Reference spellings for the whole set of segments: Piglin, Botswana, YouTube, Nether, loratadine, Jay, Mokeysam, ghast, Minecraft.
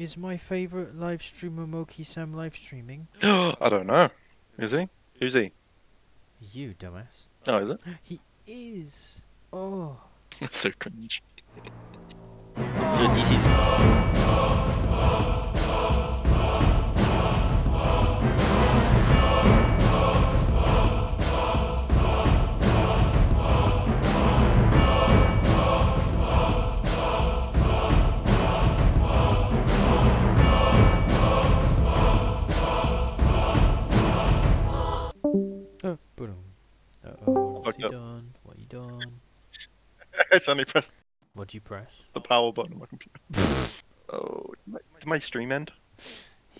Is my favorite live streamer Mokeysam live streaming? I don't know. Is he? Who's he? You dumbass. Oh, is it? He is. Oh. That's so cringe. So this is. What you done? What you done? I suddenly pressed. What'd you press? The power button on my computer. Oh, did my stream end?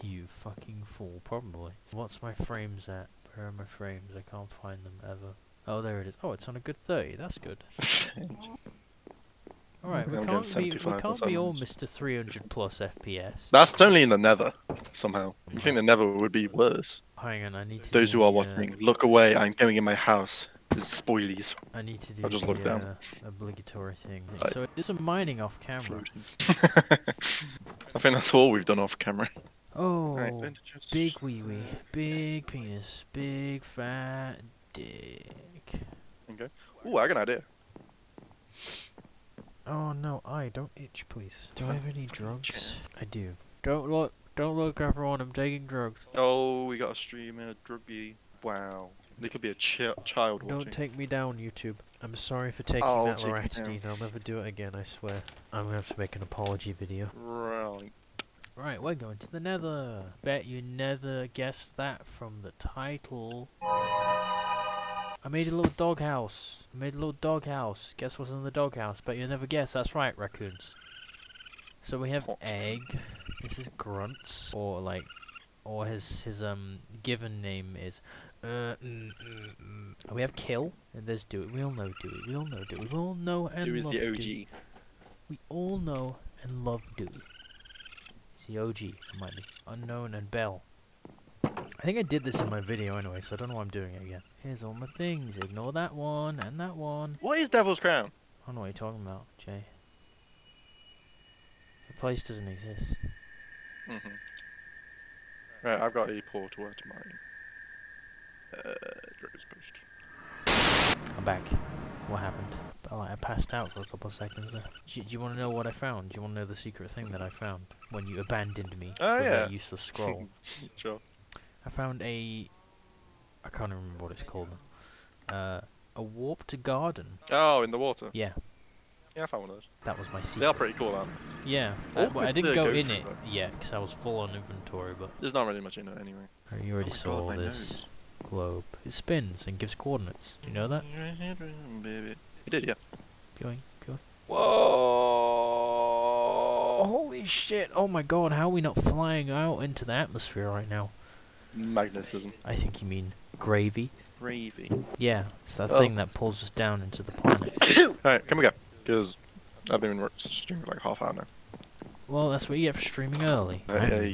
You fucking fool, probably. What's my frames at? Where are my frames? I can't find them ever. Oh, there it is. Oh, it's on a good 30. That's good. Alright, we can't be all Mr. 300 plus FPS. That's only in the Nether, somehow. You think the Nether would be worse? Hang on, I need to. Those who are watching, look away. I'm going in my house. There's spoilies. I need to do obligatory thing. Right. So there's some mining off camera. I think that's all we've done off camera. Oh, right, big wee wee, big penis, big fat dick. Okay. Ooh, I got an idea. Oh no, I don't itch, please. Do I have any drugs? I do. Don't look, everyone. I'm taking drugs. Oh, we got a streamer, druggy. Wow. There could be a child watching. Don't take me down, YouTube. I'm sorry for taking that loratadine. I'll never do it again, I swear. I'm gonna have to make an apology video. Right. Right, we're going to the Nether. Bet you never guessed that from the title. I made a little doghouse. I made a little doghouse. Guess what's in the doghouse? Bet you'll never guess. That's right, raccoons. So we have Egg. This is Grunts, or like, or his given name is. We have Kill, and there's Do It. We all know Do It. We all know Do It. We all know and love Do. Do is the OG. We all know and love Do. It's the OG. It might be Unknown and Bell. I think I did this in my video anyway, so I don't know why I'm doing it again. Here's all my things. Ignore that one and that one. What is Devil's Crown? I don't know what you're talking about, Jay. The place doesn't exist. Mhm. Right, I've got a portal to mine. Dragon's Post. I'm back. What happened? I passed out for a couple of seconds there. Do you want to know what I found? Do you want to know the secret thing that I found when you abandoned me with that useless scroll? Sure. I found a... I can't remember what it's called. A warped garden. Oh, in the water? Yeah. Yeah, I found one of those. That was my secret. They are pretty cool, aren't they? Yeah. I didn't go in it yet, because I was full on inventory, but... There's not really much in it, anyway. You already saw this globe. It spins and gives coordinates. Do you know that? It did, yeah. Going. Whoa! Holy shit! Oh my god, how are we not flying out into the atmosphere right now? Magnetism. I think you mean gravy. Gravy. Yeah, it's that thing that pulls us down into the planet. Alright, can we go? Because I've been streaming like half hour now. Well, that's what you get for streaming early. I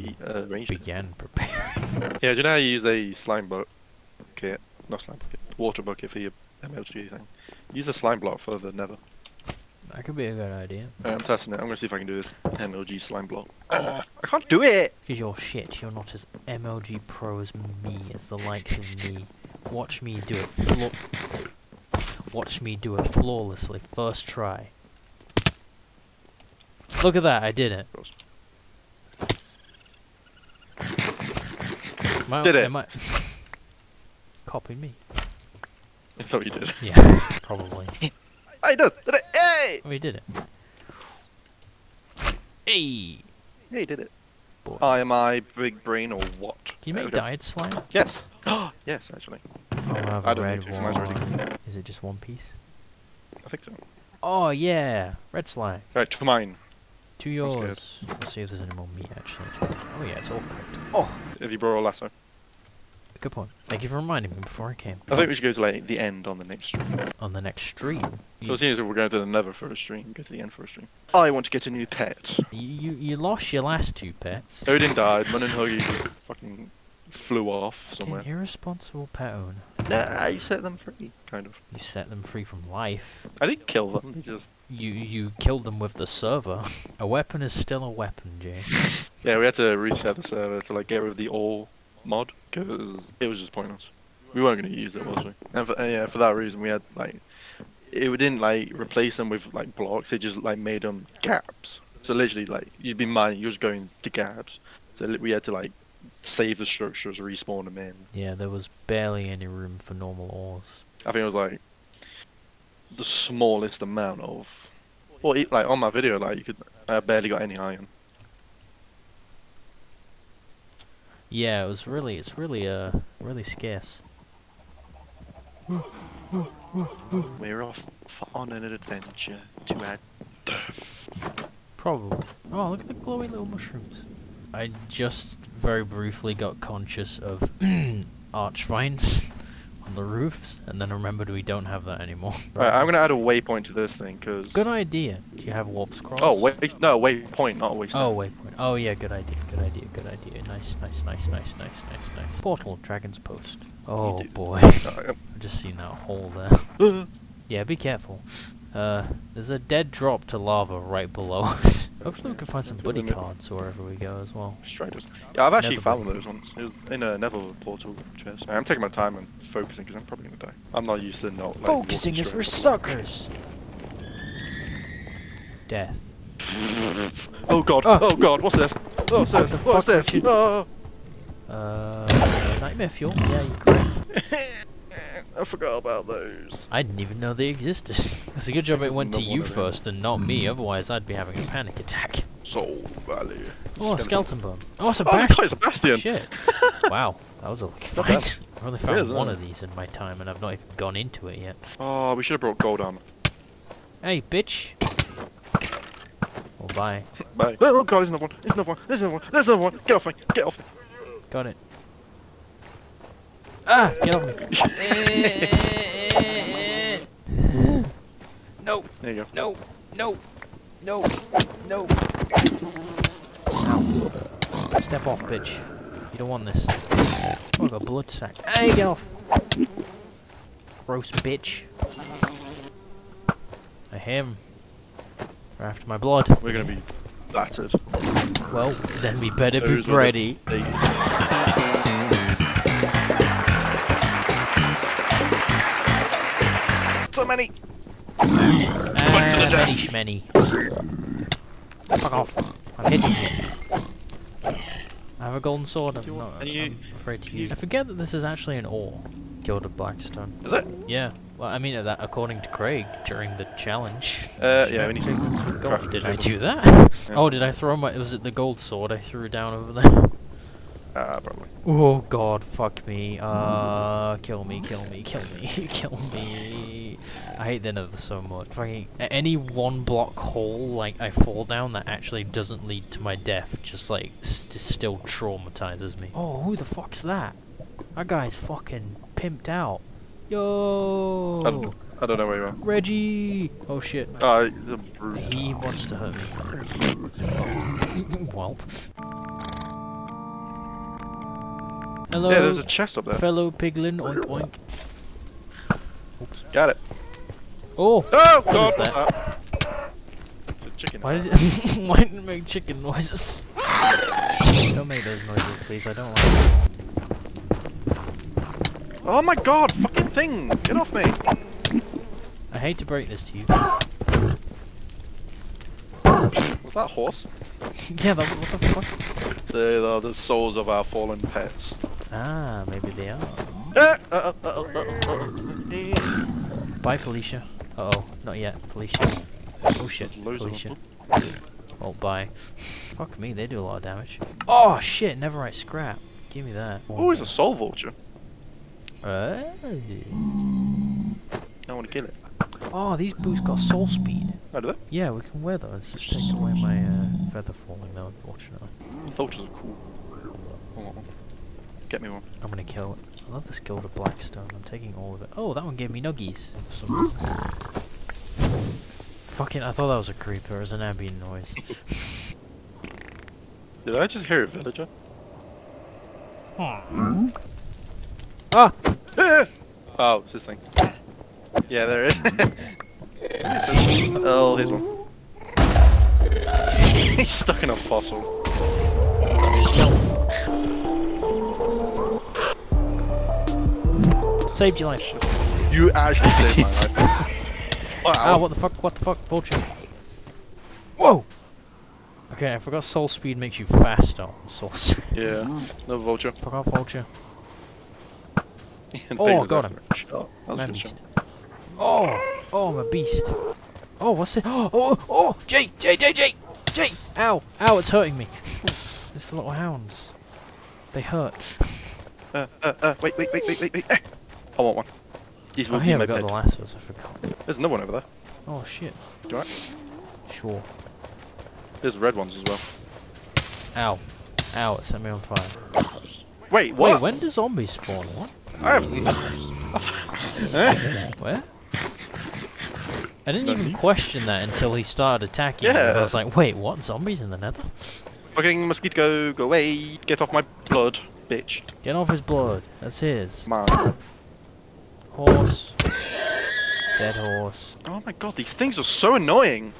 began preparing. Yeah, do you know how you use a slime bucket? Not slime bucket. Water bucket for your MLG thing. Use a slime block for the Nether. That could be a good idea. Right, I'm testing it. I'm gonna see if I can do this MLG slime block. I can't do it! Because you're shit. You're not as MLG pro as me. As the likes of me. Watch me do it. Watch me do it flawlessly. First try. Look at that. I did it. Did it? Copied me. That's what you did. Yeah, probably. I did it. Hey! We did it. Hey! Hey, did it. Boy. Am I big brain or what? Can you make dyed slime? Yes. Yes, actually. Oh, I don't need to, 'cause mine's already... Is it just one piece? I think so. Oh, yeah. Red slime. Right, to mine. To yours. Let's see if there's any more meat, actually. Oh, yeah, it's all cooked. Oh! Have you brought a lasso? Good point. Thank you for reminding me before I came. I think we should go to like the end on the next stream. On the next stream? So as soon as we're going to the Nether for a stream, go to the end for a stream. I want to get a new pet. You lost your last two pets. Odin died, Mun and Huggy fucking flew off somewhere. An irresponsible pet owner. Nah, I set them free, kind of. You set them free from life. I didn't kill them, they just... You killed them with the server. A weapon is still a weapon, Jay. Yeah, we had to reset the server to like get rid of the all mod because it was just pointless. We weren't going to use it, was we? And for, yeah, for that reason, we had like it didn't like replace them with like blocks. It just like made them gaps. So literally, like you'd be mining, you're just going to gaps. So we had to like save the structures, respawn them in. Yeah, there was barely any room for normal ores. I think it was like the smallest amount of. Well, like on my video, like you could, I barely got any iron. Yeah, it was really, it's really, really scarce. We're off on an adventure to add death. Probably. Oh, look at the glowy little mushrooms. I just very briefly got conscious of arch vines on the roofs, and then remembered we don't have that anymore. Right, I'm gonna add a waypoint to this thing, cause... Good idea. Do you have warp scrolls? Oh, wait, no, waypoint, not waypoint. Oh, waypoint. Oh yeah, good idea, good idea, good idea. Nice, nice, nice, nice, nice, nice, nice. Portal, dragon's post. Oh boy. I've just seen that hole there. Yeah, be careful. There's a dead drop to lava right below us. Hopefully we can find some buddy cards wherever we go as well. Striders. Yeah, I've actually found those ones. It was in a Nether portal chest. I'm taking my time and focusing because I'm probably gonna die. I'm not used to not like, focusing is for suckers. Death. Oh god. Oh god. What's this? Oh, what's this? What's this? Oh. Nightmare fuel. Yeah, you're correct. I forgot about those. I didn't even know they existed. It's a good job it went to you first and not me, otherwise I'd be having a panic attack. Soul Valley. Oh, skeleton bone. Oh, Sebastian. Oh, Sebastian. Shit. Wow, that was a lucky find. I've only found one of these in my time and I've not even gone into it yet. Oh, we should have brought gold armor. Hey, bitch. Oh, bye. Bye. Oh god, there's another one. There's another one. There's another one. There's another one. Get off me. Get off me. Got it. Ah! Get off me! No! There you go. No! No! No! No! Ow. Step off, bitch. You don't want this. Oh, I've got a blood sack. Hey, get off! Gross bitch. I hear him. They're after my blood. We're gonna be battered. Well, then we better be ready. So many! Many, shmany. Fuck off. I'm hitting you. I have a golden sword, I'm afraid to use it. I forget that this is actually an ore. Gilded Blackstone. Is it? Yeah. Well, I mean, that according to Craig, during the challenge. Yeah, anything. God, did I do that? Yes. Oh, did I throw my... Was it the gold sword I threw down over there? Probably. Oh god, fuck me. Kill me, kill me, kill me, kill me. I hate the Nether so much. Fucking any one block hole, like, I fall down that actually doesn't lead to my death, just like, still traumatizes me. Oh, who the fuck's that? That guy's fucking pimped out. Yo! I don't know where you are. Reggie! Oh shit. He wants to hurt me. Oh. Well. Hello, yeah, there's a chest up there. Fellow piglin, oink oink. Oops. Got it. Oh! Oh! What God, is that? It's a chicken. Why did it make chicken noises? Don't make those noises, please. I don't like them. Oh my god! Fucking things! Get off me! I hate to break this to you. Was that horse? Yeah, that, what the fuck? They are the souls of our fallen pets. Ah, maybe they are. Bye, Felicia. Uh oh, not yet, Felicia. Oh shit, Felicia. Oh, bye. Fuck me, they do a lot of damage. Oh shit, never right scrap. Give me that. Oh, it's a soul vulture. I want to kill it. Oh, these boots got soul speed. Oh, do they? Yeah, we can wear those. Just take away my feather falling though, unfortunately. Vultures are cool. Hold on. Get me one. I'm gonna kill it. I love this Gilded Blackstone. I'm taking all of it. Oh, that one gave me nuggies. Fucking, I thought that was a creeper. It was an ambient noise. Did I just hear a villager? Hmm. Ah! Oh, it's this thing. Yeah, there it is. Oh, here's one. He's stuck in a fossil. Saved your life. You actually saved my life. Wow. Ah, what the fuck? What the fuck? Vulture. Whoa! Okay, I forgot soul speed makes you faster. Soul speed. Yeah, no vulture. Fuck off, vulture. Oh, I got him. Oh, that was oh, oh, I'm a beast. Oh, what's it? Oh, oh, oh, Jay! Ow, ow, it's hurting me. It's the little hounds. They hurt. Wait. I want one. These will be my bed. I got the lassos, I forgot. There's another one over there. Oh, shit. You alright? Sure. There's red ones as well. Ow. Ow, it set me on fire. Wait, what? Wait, when do zombies spawn? What? I have nothing. Where? I didn't even question that until he started attacking. Yeah. I was like, wait, what? Zombies in the Nether? Fucking mosquito, go away. Get off my blood, bitch. Get off his blood. That's his. Man. Horse. Dead horse. Oh my god, these things are so annoying.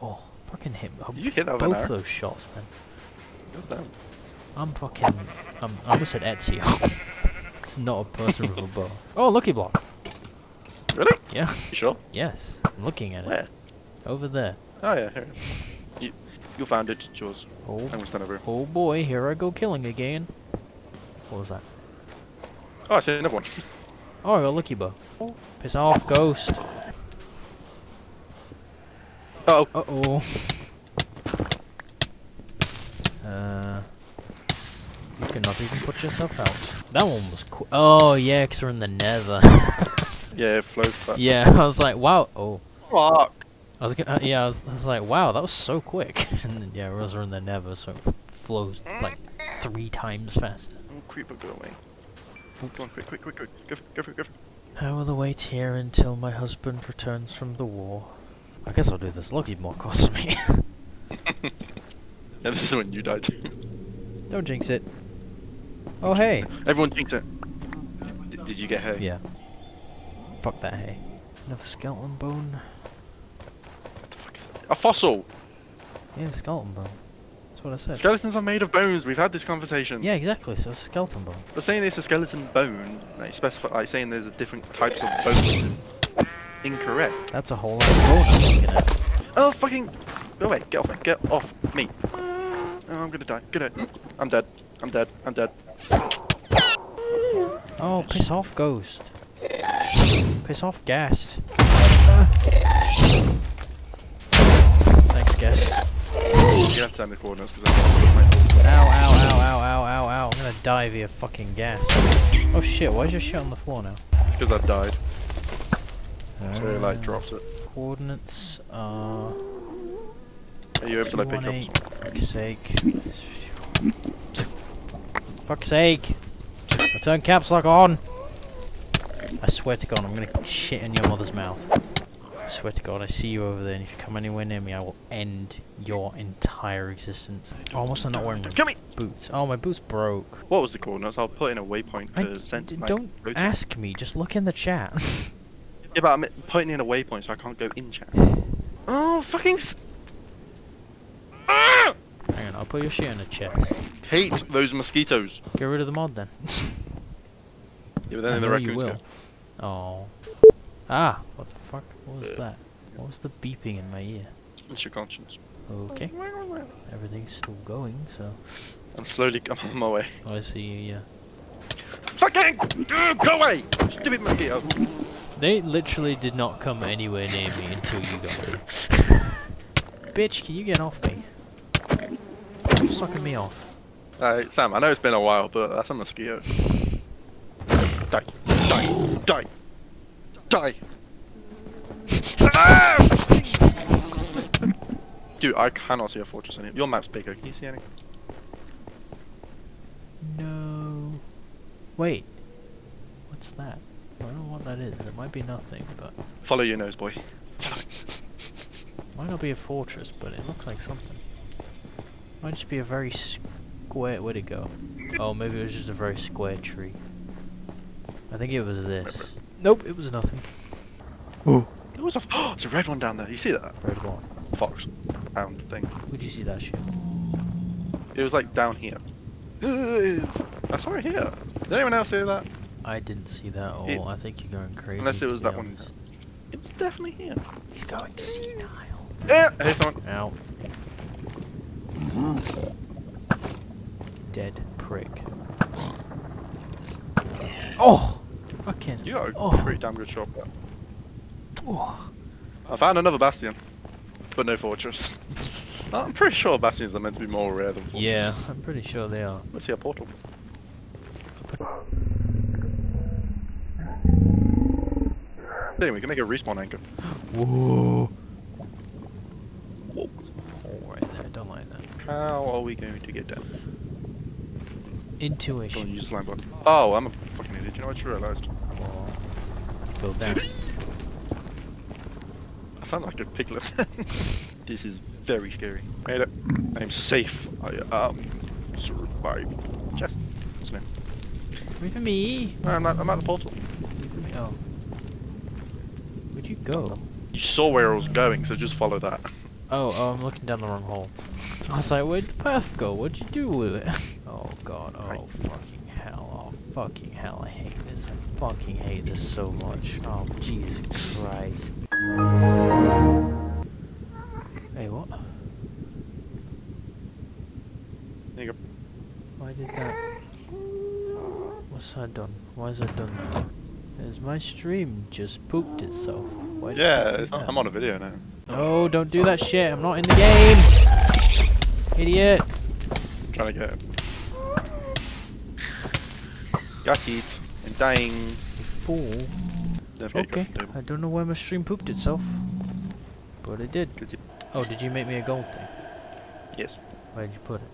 Oh, fucking hit me. You hit that both those shots then. Good damn. I'm fucking. I almost said Ezio. It's not a person with a bow. Oh, lucky block. Really? Yeah. You sure? Yes. I'm looking at it. Where? Over there. Oh yeah, here it is. You found it, it's yours. Oh. I'm gonna stand over here. Oh boy, here I go killing again. What was that? Oh, I see another one. Oh, I got a lucky bow. Piss off, ghost. Uh-oh. Uh-oh. You cannot even put yourself out. That one was cool. Oh, yeah, because we're in the Nether. Yeah, it floats back. Yeah, I was like, wow. Oh. Fuck. I was yeah, I was like, wow, that was so quick. And then, yeah, we're in the Nether, so it flows like 3 times faster. Oh, creeper, go away. Oh, come on, quick. Go for it. I will wait here until my husband returns from the war. I guess I'll do this. Lucky more cost me. Yeah, this is when you died. Don't jinx it. Oh, hey. Everyone jinx it. Did you get hay? Yeah. Fuck that hay. Another skeleton bone. What the fuck is that? A fossil! Yeah, a skeleton bone. That's what I said. Skeletons are made of bones. We've had this conversation. Yeah, exactly. So it's a skeleton bone. But saying it's a skeleton bone, like, saying there's a different types of bones is incorrect. That's a whole lot of bone I'm looking at. Oh, fucking... Go away. Get off me. Oh, I'm gonna die. I'm dead. Oh, piss off, ghost. Piss off, ghast. Thanks, ghast. You have to turn the coordinates because I'm not gonna ow, ow. I'm gonna die via fucking gas. Oh shit, why is your shit on the floor now? It's because I died. So it like drops it. Coordinates are. Are you able to like pick up? Fuck's sake. Fuck's sake! I turn caps lock on! I swear to god, I'm gonna shit in your mother's mouth. I swear to god, I see you over there, and if you come anywhere near me, I will end your entire existence. Oh, I must have not wearing my boots. Oh, my boots broke. What was the coordinates? I'll put in a waypoint to send to my don't routine. Ask me, just look in the chat. Yeah, but I'm putting in a waypoint so I can't go in chat. Oh, fucking hang on, I'll put your shit in a chest. Hate those mosquitoes. Get rid of the mod then. Yeah, but then the raccoons go. Oh. Ah, what the fuck? What was that? What was the beeping in my ear? It's your conscience. Okay. Everything's still going, so. I'm slowly coming on my way. Oh, I see you, yeah. Fucking! Go away! Stupid mosquito! They literally did not come anywhere near me until you got there. Bitch, can you get off me? You're sucking me off. Hey, Sam, I know it's been a while, but that's a mosquito. Die! Dude, I cannot see a fortress anymore. Your map's bigger. Can you see anything? No. Wait. What's that? I don't know what that is. It might be nothing, but. Follow your nose, boy. Follow it. Might not be a fortress, but it looks like something. Might just be a very square. Where'd it go? Oh, maybe it was just a very square tree. I think it was this. Nope, it was nothing. Ooh. There was a there's a red one down there. You see that? Red one. Fox. Pound thing. Where'd you see that shit? It was like down here. I saw it here. Did anyone else hear that? I didn't see that at all. It, I think you're going crazy. Unless it was that one. It was definitely here. He's going senile. Yeah, I hear someone. Ow. Dead prick. Oh! Fucking. You got a pretty damn good shot there. Oh. I found another bastion. But no fortress. I'm pretty sure bastions are meant to be more rare than fortresses. Yeah, I'm pretty sure they are. Let's see a portal. Anyway, we can make a respawn anchor. Whoa. Whoa. Oh, right there, don't like that. How are we going to get down? Intuition. Don't use the line block. Oh, I'm a fucking idiot. You know what I realized? Go down. I sound like a piglet. This is very scary. Made it. I'm safe. I am survived. Jeff, what's your name? Wait for me. No, I'm at the portal. Oh. Where'd you go? You saw where I was going, so just follow that. Oh, I'm looking down the wrong hole. I was like, where'd the path go? What'd you do with it? Oh god, oh fucking hell, oh fucking hell, I hate this, I fucking hate this so much. Oh Jesus Christ. Hey, what? There you go. Why did that? What's that done? Why is that done now? Is my stream just pooped itself? Why did I'm on a video now. Oh, don't do that shit, I'm not in the game! Idiot! I'm trying to get him. Got it. I'm dying. Fool. Okay, I don't know why my stream pooped itself. But it did. Oh, did you make me a gold thing? Yes. Where did you put it?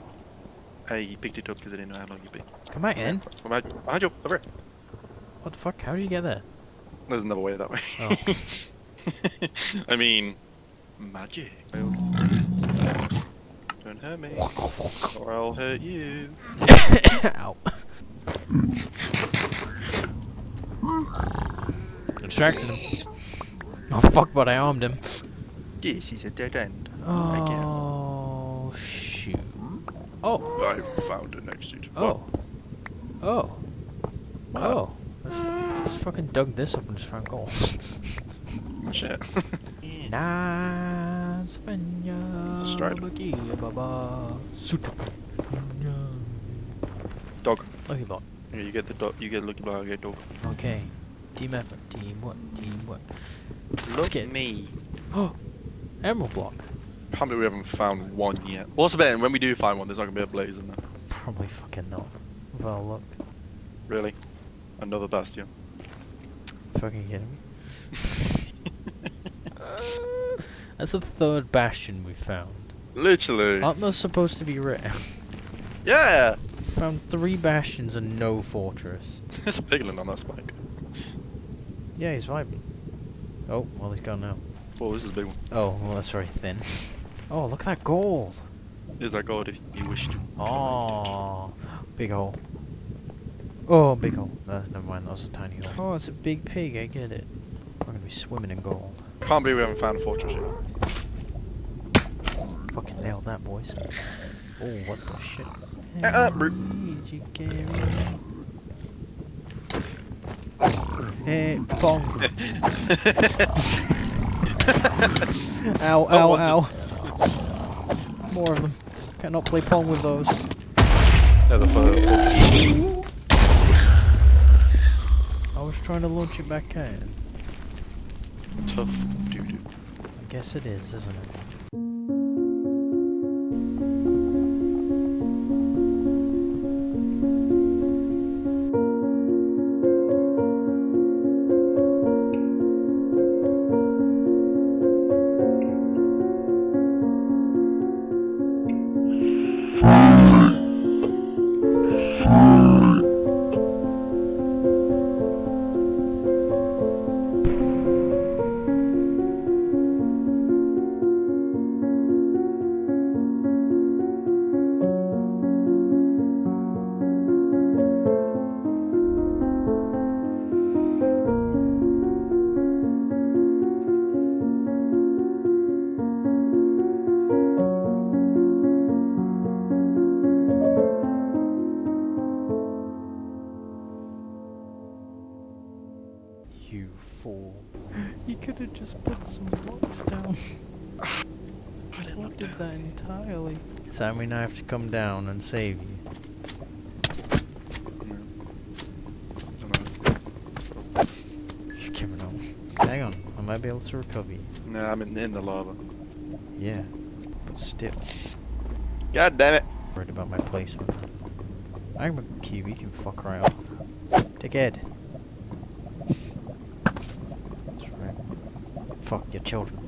I picked it up because I didn't know how long you'd be. Come out in. Behind you. Over here. What the fuck? How do you get there? There's another way that way. Oh. I mean... Magic. Don't hurt me. Or I'll hurt you. Ow. Distracted him. Oh fuck, but I armed him. This is a dead end. Oh again. Shoot. Oh. I found an exit. Oh. Oh. Oh. Oh. I just fucking dug this up and just found gold. Shit. Nice. Dog. Lucky block. Yeah, you get the dog. You get lucky block. I get dog. Okay. Team effort. Team what? Team what? Look at me. Oh, emerald block. Probably we haven't found one yet. What's the bet? When we do find one, there's not gonna be a blaze in there. Probably fucking not. Well, look. Really? Another bastion. Fucking kidding me? That's the third bastion we found. Literally. Aren't those supposed to be rare? Yeah. Found 3 bastions and no fortress. There's a piglin on that spike. Yeah, he's vibing. Oh, well, he's gone now. Oh, this is a big one. Oh, well, that's very thin. Oh, look at that gold! Is that gold if you wish to? Oh, big hole. Oh, big hole. Never mind, that was a tiny hole. Oh, it's a big pig, I get it. I'm gonna be swimming in gold. Can't believe we haven't found a fortress yet. Fucking nailed that, boys. Oh, what the shit? Hey, bong. Ow, ow, ow. More of them. Cannot play pong with those. They're the fire. I was trying to launch it back in. Tough doo-doo. I guess it is, isn't it? did that entirely. Sam, we now have to come down and save you. You've given up. Hang on, I might be able to recover you. No, I'm in the lava. Yeah, but still. God damn it! I'm worried about my placement. I'm a cube, you can fuck right off. Dickhead. That's right. Fuck your children.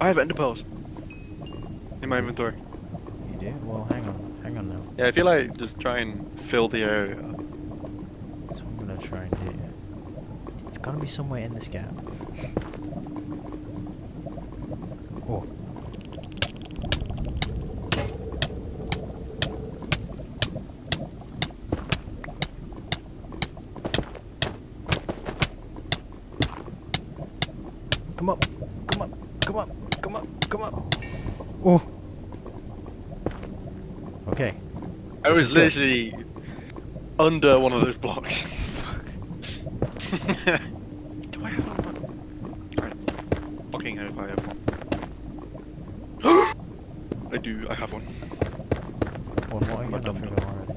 I have ender pearls in my inventory. You do? Well, hang on now. Yeah, I feel like just try and fill the area up. That's what I'm gonna try and do. It's gotta be somewhere in this gap. Oh. Come up. Oh. Okay. I was literally under one of those blocks. Fuck. Do I have one? I fucking hope I have one. I do, I have one. One more again? I've forgotten already.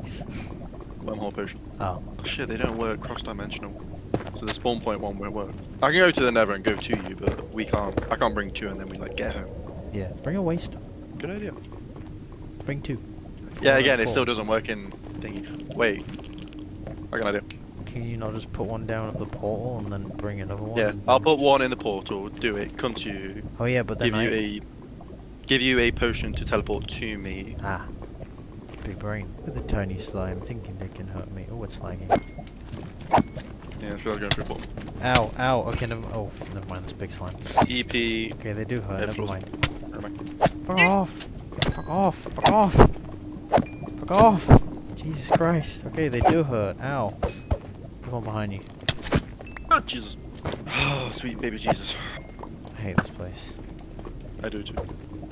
Wormhole potion. Oh. Shit, they don't work cross-dimensional. So the spawn point one won't work. I can go to the Nether and go to you, but we can't. I can't bring two and then we like get home. Yeah, bring a waste. Good idea. Bring two. Yeah, again, it still doesn't work in thingy. Wait. I got an idea. Can you not just put one down at the portal and then bring another one? Yeah, I'll put one in the portal, do it, come to you. Oh yeah, but then give you a potion to teleport to me. Ah. Big brain. With the tiny slime, thinking they can hurt me. Oh, it's lagging. Yeah, so I was going for a ball. Ow, ow, okay, never mind, this big slime. EP. Okay, they do hurt, never mind. Fuck off! Fuck off! Fuck off! Fuck off! Jesus Christ. Okay, they do hurt. Ow. There's one behind you. Oh, Jesus. Oh, sweet baby Jesus. I hate this place. I do too.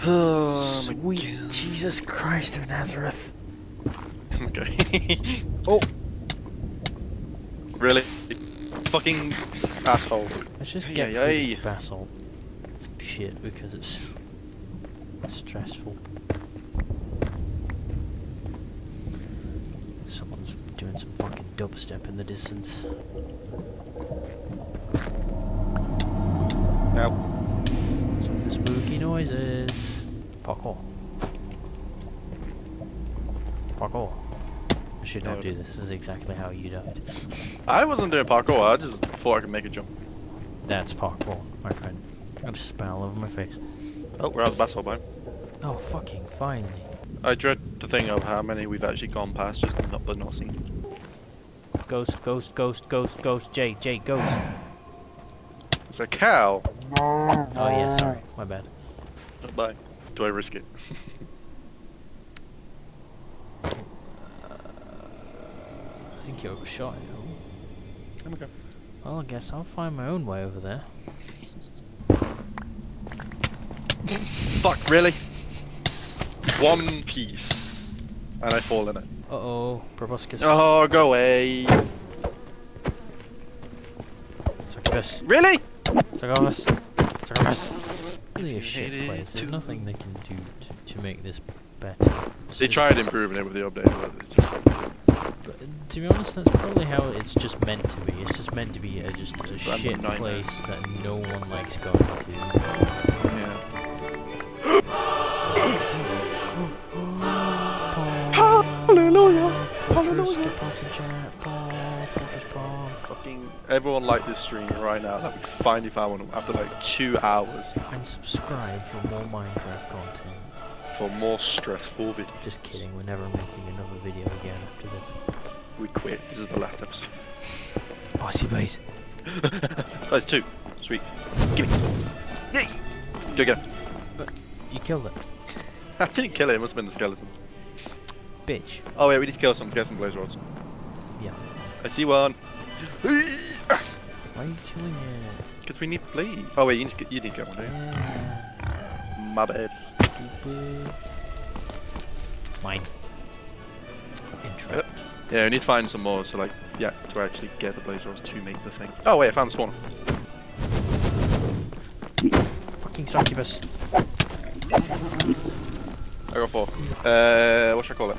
Oh, sweet Jesus Christ of Nazareth. Okay. Oh! Really? Fucking asshole. Let's just get this basalt shit because it's stressful. Someone's doing some fucking dubstep in the distance. Ow. Some of the spooky noises. Parkour. Parkour. I should not do this. This is exactly how you died. I wasn't doing parkour, I just thought I could make a jump. That's parkour, my friend. I just spat all over my face. Oh, we're out of the basalt biome. Oh, fucking finally. I dread to think of how many we've actually gone past, just not seen. Ghost, Jay, ghost. It's a cow. Oh yeah, sorry, my bad. Bye. Do I risk it? I think you overshot it. Okay. Well, I guess I'll find my own way over there. Fuck, really? One piece. And I fall in it. Uh-oh, proboscis. Oh, go away. Succubus. Really? Succubus. Really a shit place. There's nothing they can do to make this better. They tried improving it with the update, but it's just... But to be honest, that's probably how it's just meant to be. It's just meant to be just a shit place that no one likes going to. Yeah. Hallelujah! Hallelujah! Fucking everyone like this stream right now. That we finally found one after like 2 hours. And subscribe for more Minecraft content. For more stressful videos. Just kidding, we're never making another video again after this. We quit, this is the last episode. Oh, I see blaze. Oh, there's two. Sweet. Gimme. Yay! Do it again. But you killed it. I didn't kill it, it must have been the skeleton. Bitch. Oh yeah, we need to kill some, blaze rods. Yeah. I see one. Why are you killing it? Because we need blaze. Oh wait, you need to get one, don't you? My bad. Mine. Interact. Yeah, we need to find some more, so like, yeah, to actually get the blaze rods to make the thing. Oh wait, I found the spawner. Fucking succubus. I got four. What should I call it?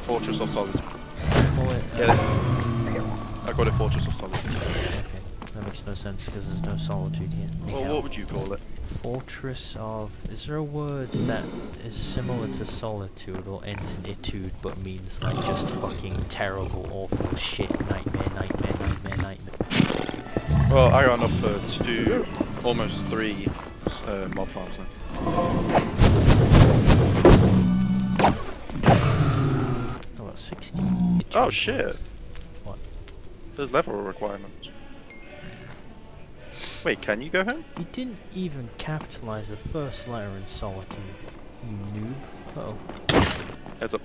Fortress of Solid. Call it. I got it Fortress of Solid. Okay, that makes no sense because there's no solitude here. Well, what would you call it? Fortress of... Is there a word that is similar to solitude or ends in itude but means like just fucking terrible, awful shit, nightmare? Well, I got enough to do almost 3 mob farms now. 60. Oh shit! What? There's level requirements. Wait, can you go home? You didn't even capitalize the first letter in solitude, you noob. Uh-oh. Heads up.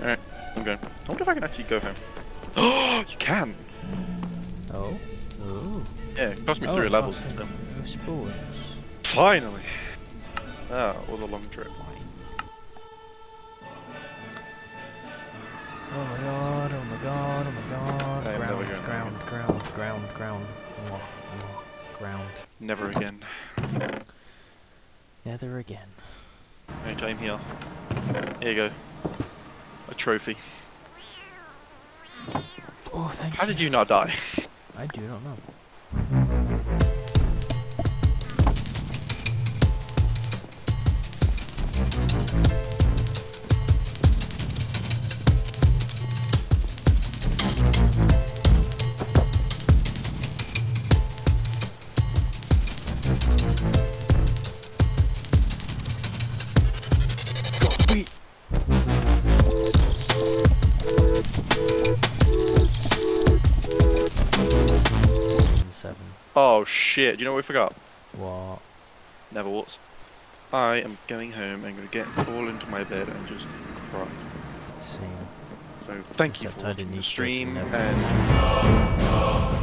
Alright, I'm going. I wonder if I can actually go home. Oh, you can! Oh? Ooh. Yeah, it cost me 3 levels instead. Finally! Ah, oh, what a long trip. Oh my god, oh my god, oh my god. Ground. Ground. Never again. Nether again. No time here. Here you go. A trophy. Oh, thank you. How did you not die? I do not know. Oh shit, do you know what we forgot? What? Never walks. I am going home, I'm gonna get all into my bed and just cry. Same. So thank you for watching the stream and...